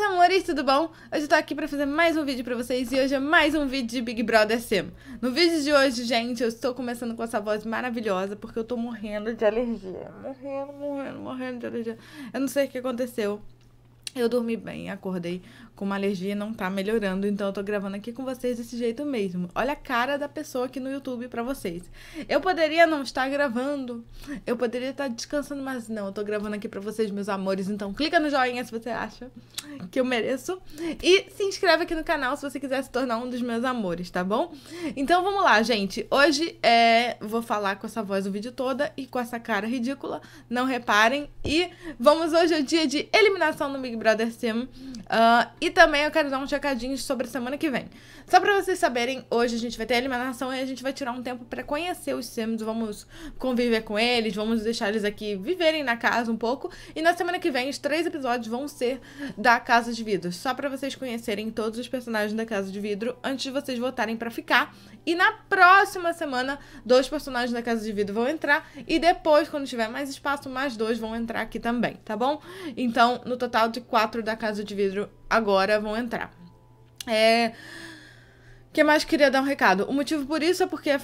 meus amores, tudo bom? Hoje eu tô aqui pra fazer mais um vídeo pra vocês e hoje é mais um vídeo de Big Brother Sim. No vídeo de hoje, gente, eu estou começando com essa voz maravilhosa porque eu tô morrendo de alergia. Morrendo de alergia. Eu não sei o que aconteceu. Eu dormi bem, acordei com uma alergia e não tá melhorando, então eu tô gravando aqui com vocês desse jeito mesmo. Olha a cara da pessoa aqui no YouTube pra vocês. Eu poderia não estar gravando, eu poderia estar descansando, mas não, eu tô gravando aqui pra vocês, meus amores. Então clica no joinha se você acha que eu mereço e se inscreve aqui no canal se você quiser se tornar um dos meus amores, tá bom? Então vamos lá, gente. Hoje vou falar com essa voz o vídeo toda e com essa cara ridícula, não reparem. E vamos hoje ao dia de eliminação no Big Brother Sim. E também eu quero dar uns recadinhos sobre a semana que vem. Só pra vocês saberem, hoje a gente vai ter a eliminação e a gente vai tirar um tempo pra conhecer os Sims, vamos conviver com eles, vamos deixar eles aqui viverem na casa um pouco. E na semana que vem, os 3 episódios vão ser da Casa de Vidro. Só pra vocês conhecerem todos os personagens da Casa de Vidro antes de vocês votarem pra ficar. E na próxima semana, 2 personagens da Casa de Vidro vão entrar. E depois, quando tiver mais espaço, mais 2 vão entrar aqui também, tá bom? Então, no total de 4 da Casa de Vidro agora vão entrar. O que mais queria dar um recado? O motivo por isso é porque a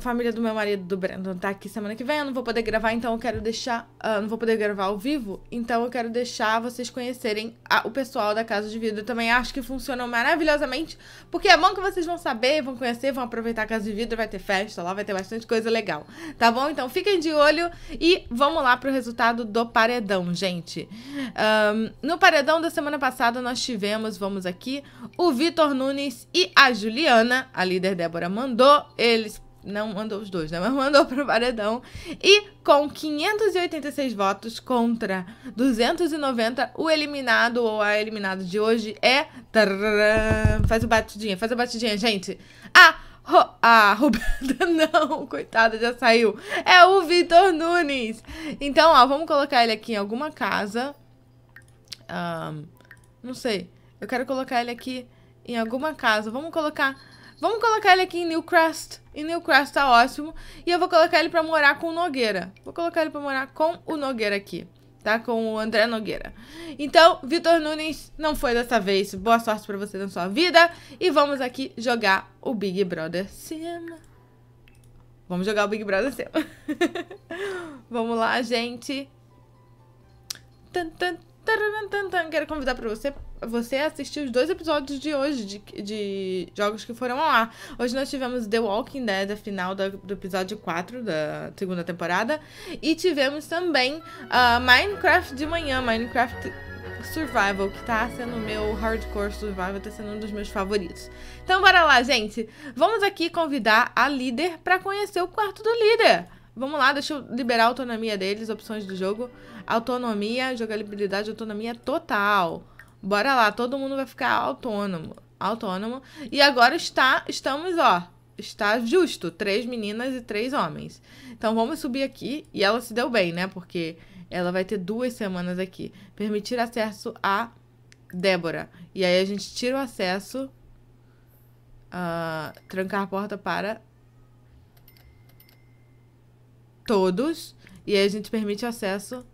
família do meu marido, do Brandon, tá aqui semana que vem. Eu não vou poder gravar, então eu quero deixar... não vou poder gravar ao vivo, então eu quero deixar vocês conhecerem o pessoal da Casa de Vidro. Eu também acho que funcionou maravilhosamente, porque é bom que vocês vão saber, vão conhecer, vão aproveitar a Casa de Vidro, vai ter festa lá, vai ter bastante coisa legal, tá bom? Então fiquem de olho e vamos lá pro resultado do paredão, gente. No paredão da semana passada nós tivemos, vamos aqui, o Vitor Nunes e a Julie Ana, a líder Débora, mandou eles, não mandou os 2, né, mas mandou pro paredão, e com 586 votos contra 290, o eliminado ou a eliminada de hoje é, tarará, faz a batidinha, gente, a Roberta não, coitada, já saiu, é o Vitor Nunes. Então, ó, vamos colocar ele aqui em alguma casa, não sei, eu quero colocar ele aqui em alguma casa, vamos colocar ele aqui em Newcrest. Em Newcrest tá ótimo. E eu vou colocar ele pra morar com o Nogueira. Vou colocar ele pra morar com o Nogueira aqui, tá? Com o André Nogueira. Então, Vitor Nunes, não foi dessa vez. Boa sorte pra você na sua vida. E vamos aqui jogar o Big Brother Sim. Vamos jogar o Big Brother Sim. Vamos lá, gente. Quero convidar pra você assistir os 2 episódios de hoje de jogos que foram ao ar. Hoje nós tivemos The Walking Dead, a final do episódio 4 da segunda temporada. E tivemos também Minecraft de manhã, Minecraft Survival, que tá sendo o meu hardcore survival, tá sendo um dos meus favoritos. Então bora lá, gente. Vamos aqui convidar a líder pra conhecer o quarto do líder. Vamos lá, deixa eu liberar a autonomia deles, opções do jogo. Autonomia, jogabilidade, autonomia total. Bora lá, todo mundo vai ficar autônomo. E agora estamos, ó, está justo. 3 meninas e 3 homens. Então vamos subir aqui. E ela se deu bem, né? Porque ela vai ter 2 semanas aqui. Permitir acesso a Débora. E aí a gente tira o acesso. Trancar a porta para... todos, e aí a gente permite acesso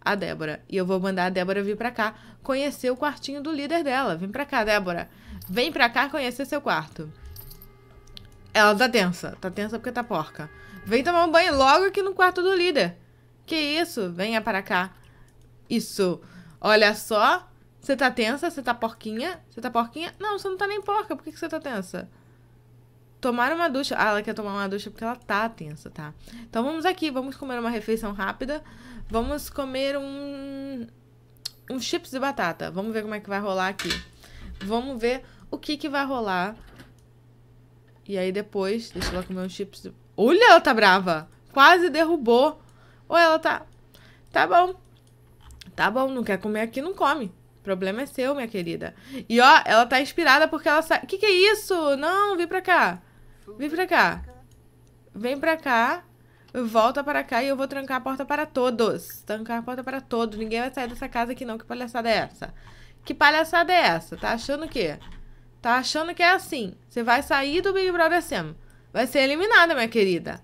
a Débora. E eu vou mandar a Débora vir pra cá conhecer o quartinho do líder dela. Vem pra cá, Débora. Vem pra cá conhecer seu quarto. Ela tá tensa. Tá tensa porque tá porca. Vem tomar um banho logo aqui no quarto do líder. Que isso? Venha para cá. Isso. Olha só. Você tá tensa? Você tá porquinha? Você tá porquinha? Não, você não tá nem porca. Por que você tá tensa? Tomar uma ducha. Ah, ela quer tomar uma ducha porque ela tá tensa, tá? Então vamos aqui, vamos comer uma refeição rápida. Vamos comer um chips de batata. Vamos ver como é que vai rolar aqui. Vamos ver o que vai rolar. E aí depois, deixa ela comer um chips de... Olha, ela tá brava! Quase derrubou. Ou ela tá... Tá bom. Tá bom, não quer comer aqui, não come. O problema é seu, minha querida. E ó, ela tá inspirada porque ela sabe... Que é isso? Não, vem pra cá. Vem pra cá. Vem pra cá. Volta para cá e eu vou trancar a porta para todos. Trancar a porta para todos. Ninguém vai sair dessa casa aqui não. Que palhaçada é essa? Que palhaçada é essa? Tá achando o quê? Tá achando que é assim? Você vai sair do Big Brother Sim. Vai ser eliminada, minha querida.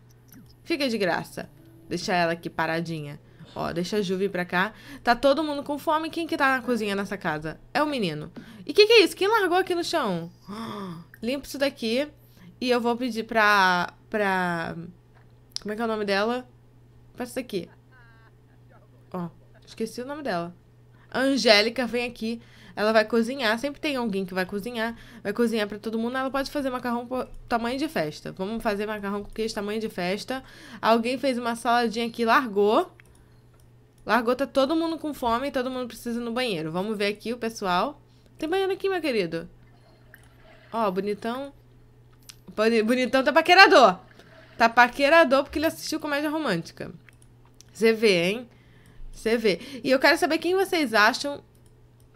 Fica de graça. Deixa ela aqui paradinha. Ó, deixa a Ju vir pra cá. Tá todo mundo com fome. Quem que tá na cozinha nessa casa? É o menino. E o que é isso? Quem largou aqui no chão? Limpa isso daqui. E eu vou pedir pra... Como é que é o nome dela? Pra isso daqui. Ó, esqueci o nome dela. Angélica, vem aqui. Ela vai cozinhar. Sempre tem alguém que vai cozinhar. Vai cozinhar pra todo mundo. Ela pode fazer macarrão por tamanho de festa. Vamos fazer macarrão com queijo, tamanho de festa. Alguém fez uma saladinha aqui, largou. Largou, tá todo mundo com fome. Todo mundo precisa ir no banheiro. Vamos ver aqui o pessoal. Tem banheiro aqui, meu querido. Ó, bonitão. Bonitão tá paquerador. Tá paquerador porque ele assistiu comédia romântica. Você vê, hein? Você vê. E eu quero saber quem vocês acham.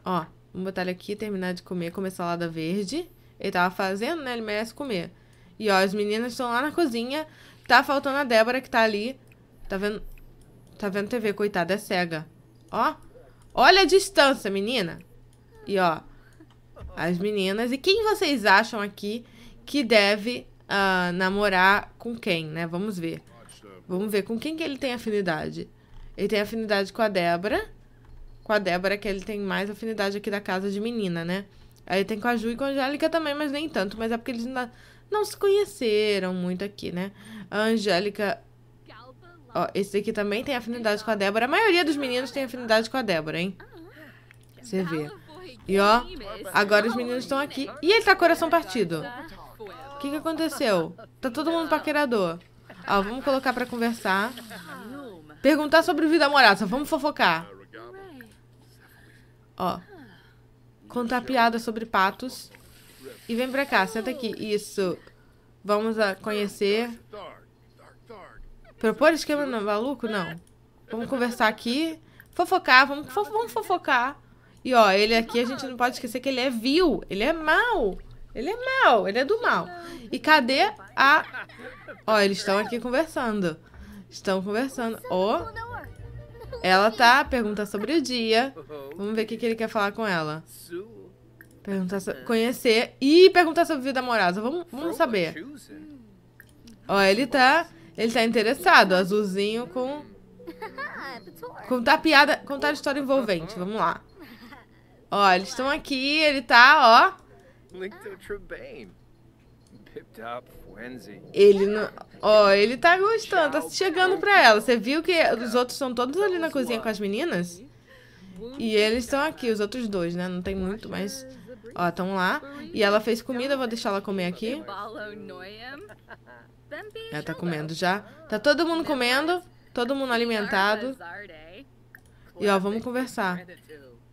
Ó, vamos botar ele aqui, terminar de comer, comer salada verde. Ele tava fazendo, né? Ele merece comer. E ó, as meninas estão lá na cozinha. Tá faltando a Débora que tá ali. Tá vendo TV, coitada, é cega. Ó, olha a distância, menina. E ó, as meninas. E quem vocês acham aqui que deve namorar com quem, né? Vamos ver. Vamos ver com quem que ele tem afinidade. Ele tem afinidade com a Débora. Com a Débora, que ele tem mais afinidade aqui da casa de menina, né? Aí tem com a Ju e com a Angélica também, mas nem tanto. Mas é porque eles ainda não se conheceram muito aqui, né? A Angélica... Ó, esse daqui também tem afinidade com a Débora. A maioria dos meninos tem afinidade com a Débora, hein? Você vê. E ó, agora os meninos estão aqui. E ele tá coração partido. O que que aconteceu? Tá todo mundo paquerador. Ó, vamos colocar pra conversar. Perguntar sobre vida amorosa. Vamos fofocar. Ó, contar piada sobre patos. E vem pra cá, senta aqui. Isso. Vamos a conhecer. Propor esquema não, maluco? Não. Vamos conversar aqui. Fofocar, vamos fofocar. E ó, ele aqui, a gente não pode esquecer que ele é vil. Ele é mau. Ele é mau, ele é do mal. E cadê a... Ó, eles estão aqui conversando. Estão conversando. Ó. Ela tá, pergunta sobre o dia. Vamos ver o que que ele quer falar com ela. Perguntar sobre... Conhecer. E perguntar sobre vida amorosa. Vamos saber. Ó, ele tá interessado. Azulzinho com... Contar piada... Contar história envolvente. Vamos lá. Ó, eles estão aqui. Ele tá, ó... Ele não... Ó, ele tá gostando. Tá chegando pra ela. Você viu que os outros estão todos ali na cozinha com as meninas? E eles estão aqui, os outros dois, né? Não tem muito, mas... Ó, estão lá. E ela fez comida. Vou deixar ela comer aqui. Ela tá comendo já. Tá todo mundo comendo. Todo mundo alimentado. E ó, vamos conversar.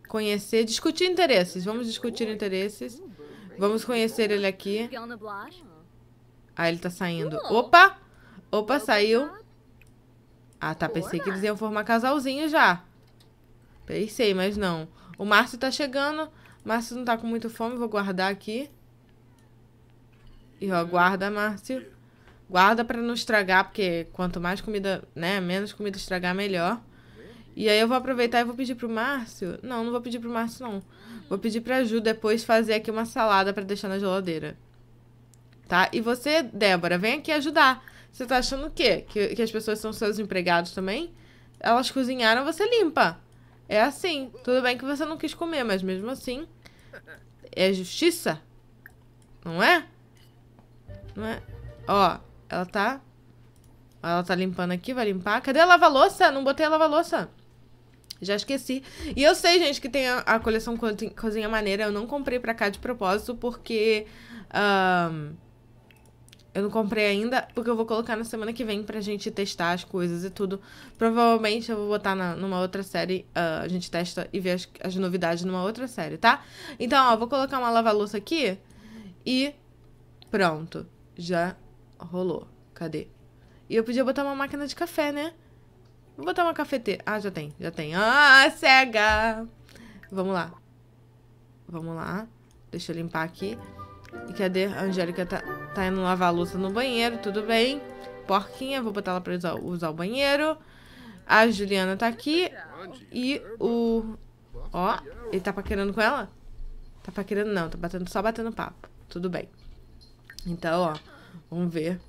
Conhecer, discutir interesses. Vamos discutir interesses. Vamos conhecer ele aqui. Ah, ele tá saindo. Opa! Opa, saiu. Ah, tá. Pensei que eles iam formar casalzinho já. Pensei, mas não. O Márcio tá chegando. Márcio não tá com muita fome. Vou guardar aqui. E ó, guarda, Márcio. Guarda pra não estragar, porque quanto mais comida, né? Menos comida estragar, melhor. E aí eu vou aproveitar e vou pedir pro Márcio... Não, não vou pedir pro Márcio, não. Vou pedir pra Ju depois fazer aqui uma salada pra deixar na geladeira. Tá? E você, Débora, vem aqui ajudar. Você tá achando o quê? Que as pessoas são seus empregados também? Elas cozinharam, você limpa. É assim. Tudo bem que você não quis comer, mas mesmo assim... É justiça? Não é? Não é? Ó, ela tá limpando aqui, vai limpar. Cadê a lava-louça? Não botei a lava-louça. Já esqueci. E eu sei, gente, que tem a coleção Cozinha Maneira. Eu não comprei pra cá de propósito, porque... eu não comprei ainda, porque eu vou colocar na semana que vem pra gente testar as coisas e tudo. Provavelmente eu vou botar numa outra série. A gente testa e vê as novidades numa outra série, tá? Então, ó, vou colocar uma lava-louça aqui. E pronto. Já rolou. Cadê? E eu podia botar uma máquina de café, né? Vou botar uma cafeteira. Ah, já tem, já tem. Ah, cega! Vamos lá. Vamos lá. Deixa eu limpar aqui. E cadê? A Angélica tá indo lavar a louça no banheiro, tudo bem. Porquinha, vou botar ela pra usar o banheiro. A Juliana tá aqui. E o... Ó, ele tá paquerando com ela? Tá paquerando não, tá batendo, só batendo papo. Tudo bem. Então, ó, vamos ver.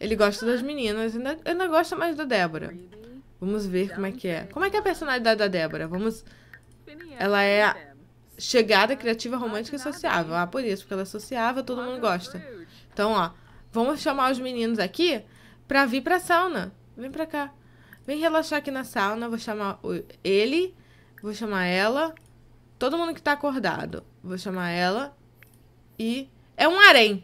Ele gosta das meninas, ainda gosta mais da Débora. Vamos ver como é que é. Como é que é a personalidade da Débora? Vamos... Ela é chegada, criativa, romântica e sociável. Ah, por isso, porque ela é sociável, todo mundo gosta. Então, ó, vamos chamar os meninos aqui pra vir pra sauna. Vem pra cá. Vem relaxar aqui na sauna. Vou chamar ele, vou chamar ela, todo mundo que tá acordado. Vou chamar ela e... É um harém.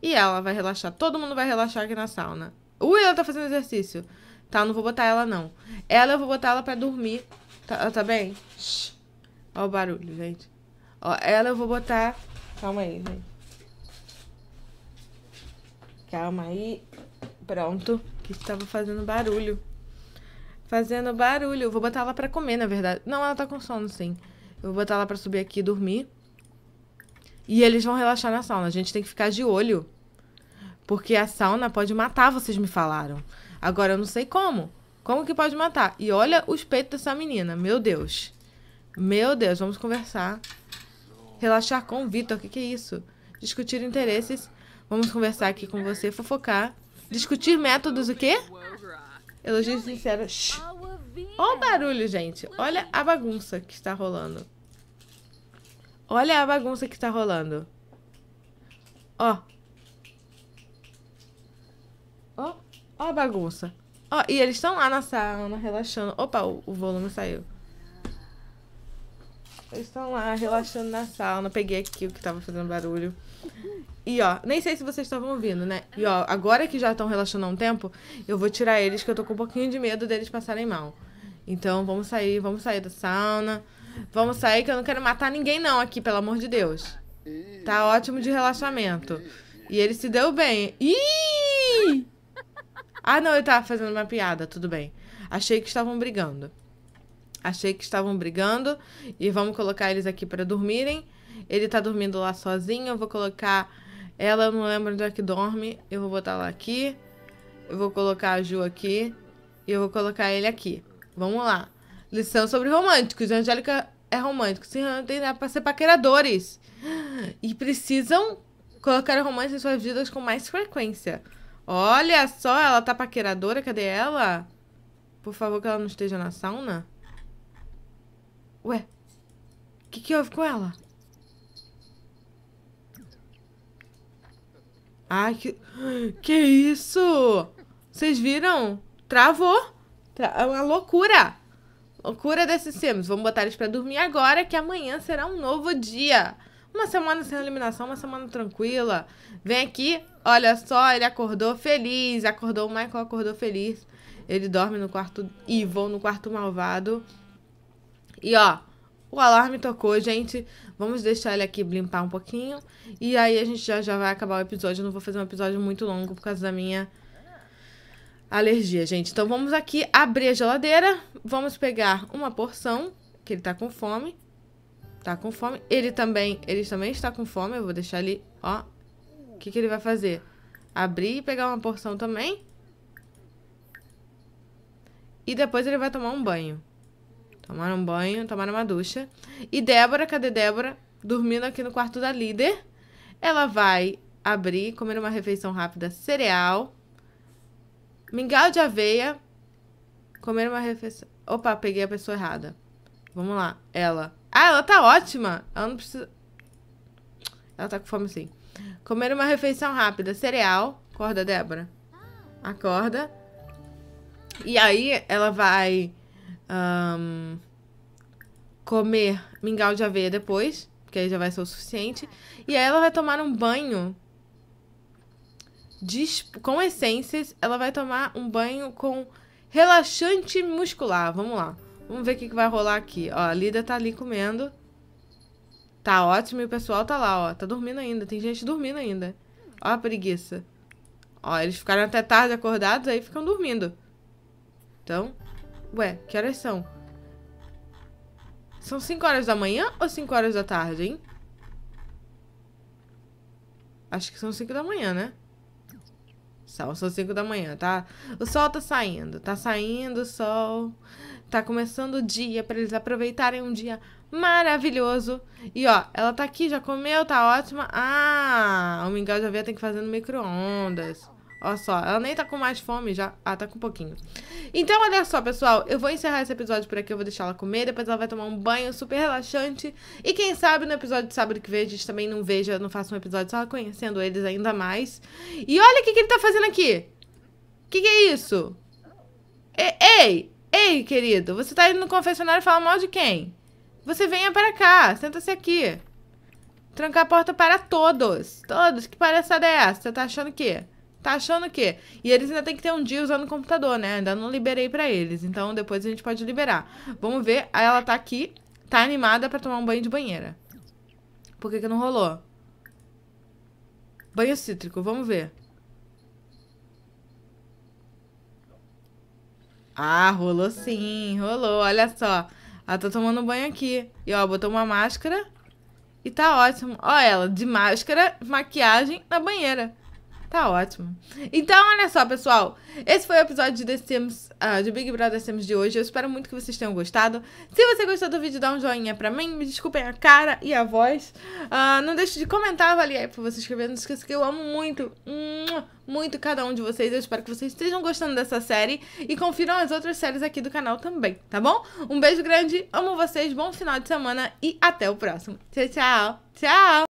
E ela vai relaxar. Todo mundo vai relaxar aqui na sauna. Ui, ela tá fazendo exercício. Tá, não vou botar ela, não. Ela, eu vou botar ela pra dormir. Tá, ela tá bem? Shhh. Ó o barulho, gente. Ó, ela eu vou botar... Calma aí, gente. Calma aí. Pronto. Que tava fazendo barulho. Fazendo barulho. Eu vou botar ela pra comer, na verdade. Não, ela tá com sono, sim. Eu vou botar ela pra subir aqui e dormir. E eles vão relaxar na sauna. A gente tem que ficar de olho. Porque a sauna pode matar, vocês me falaram. Agora, eu não sei como. Como que pode matar? E olha os peitos dessa menina. Meu Deus. Meu Deus, vamos conversar. Relaxar com o Vitor. O que é isso? Discutir interesses. Vamos conversar aqui com você. Fofocar. Discutir métodos. O quê? Elogios sinceros. Olha o barulho, gente. Olha a bagunça que está rolando. Olha a bagunça que está rolando. Ó. Ó. Ó a bagunça. Ó, e eles estão lá na sauna, relaxando. Opa, o volume saiu. Eles estão lá, relaxando na sauna. Peguei aqui o que tava fazendo barulho. E, ó, nem sei se vocês estavam ouvindo, né? E, ó, agora que já estão relaxando há um tempo, eu vou tirar eles, que eu tô com um pouquinho de medo deles passarem mal. Então, vamos sair da sauna. Vamos sair, que eu não quero matar ninguém, não, aqui, pelo amor de Deus. Tá ótimo de relaxamento. E ele se deu bem. Ih! Ah, não, eu tava fazendo uma piada, tudo bem. Achei que estavam brigando. Achei que estavam brigando. E vamos colocar eles aqui pra dormirem. Ele tá dormindo lá sozinho. Eu vou colocar ela, eu não lembro onde é que dorme. Eu vou botar ela aqui. Eu vou colocar a Ju aqui. E eu vou colocar ele aqui. Vamos lá. Lição sobre românticos. A Angélica é romântica. Sim, não tem nada pra ser paqueradores. E precisam colocar romance em suas vidas com mais frequência. Olha só, ela tá paqueradora. Cadê ela? Por favor, que ela não esteja na sauna. Ué, o que houve com ela? Ai, que isso? Vocês viram? Travou. É uma loucura. Loucura desses Sims. Vamos botar eles pra dormir agora, que amanhã será um novo dia. Uma semana sem eliminação, uma semana tranquila. Vem aqui, olha só, ele acordou feliz. Acordou, o Michael acordou feliz. Ele dorme no quarto Ivon, no quarto malvado. E, ó, o alarme tocou, gente. Vamos deixar ele aqui limpar um pouquinho. E aí a gente já vai acabar o episódio. Eu não vou fazer um episódio muito longo por causa da minha alergia, gente. Então vamos aqui abrir a geladeira. Vamos pegar uma porção, que ele tá com fome. Tá com fome. Ele também está com fome. Eu vou deixar ali, ó. O que ele vai fazer? Abrir e pegar uma porção também. E depois ele vai tomar um banho. Tomaram um banho, tomaram uma ducha. E Débora, cadê Débora? Dormindo aqui no quarto da líder. Ela vai abrir, comer uma refeição rápida, cereal, mingau de aveia, comer uma refeição... Opa, peguei a pessoa errada. Vamos lá, ela... Ah, ela tá ótima! Ela não precisa... Ela tá com fome, sim. Comer uma refeição rápida, cereal. Acorda, Débora. Acorda. E aí, ela vai... comer mingau de aveia depois, porque aí já vai ser o suficiente. E aí ela vai tomar um banho com essências. Ela vai tomar um banho com relaxante muscular. Vamos lá, vamos ver o que vai rolar aqui. Ó, a Lida tá ali comendo. Tá ótimo, e o pessoal tá lá, ó. Tá dormindo ainda, tem gente dormindo ainda. Ó a preguiça. Ó, eles ficaram até tarde acordados, aí ficam dormindo. Então... Ué, que horas são? São 5 horas da manhã ou 5 horas da tarde, hein? Acho que são 5 da manhã, né? São 5 da manhã, tá? O sol tá saindo. Tá saindo o sol. Tá começando o dia pra eles aproveitarem um dia maravilhoso. E, ó, ela tá aqui, já comeu, tá ótima. Ah, o mingau de aveia tem que fazer no micro-ondas. Olha só, ela nem tá com mais fome já. Ah, tá com um pouquinho. Então, olha só, pessoal. Eu vou encerrar esse episódio por aqui. Eu vou deixar ela comer. Depois ela vai tomar um banho super relaxante. E quem sabe no episódio de sábado que vem a gente também não veja, não faça um episódio só conhecendo eles ainda mais. E olha o que ele tá fazendo aqui. O que é isso? Ei, querido. Você tá indo no confessionário falar mal de quem? Você venha para cá. Senta-se aqui. Trancar a porta para todos. Todos. Que palhaçada é essa? Você tá achando o quê? Tá achando o quê? E eles ainda tem que ter um dia usando o computador, né? Ainda não liberei pra eles. Então, depois a gente pode liberar. Vamos ver. Aí ela tá aqui. Tá animada pra tomar um banho de banheira. Por que que não rolou? Banho cítrico. Vamos ver. Ah, rolou sim. Rolou. Olha só. Ela tá tomando banho aqui. E, ó, botou uma máscara. E tá ótimo. Ó ela, de máscara, maquiagem, na banheira. Tá ótimo. Então, olha só, pessoal. Esse foi o episódio de The Sims, de Big Brother Sims de hoje. Eu espero muito que vocês tenham gostado. Se você gostou do vídeo, dá um joinha pra mim. Me desculpem a cara e a voz. Não deixe de comentar, avaliar aí pra você escrever. Não esqueça que eu amo muito, muito cada um de vocês. Eu espero que vocês estejam gostando dessa série. E confiram as outras séries aqui do canal também, tá bom? Um beijo grande. Amo vocês. Bom final de semana. E até o próximo. Tchau, tchau. Tchau.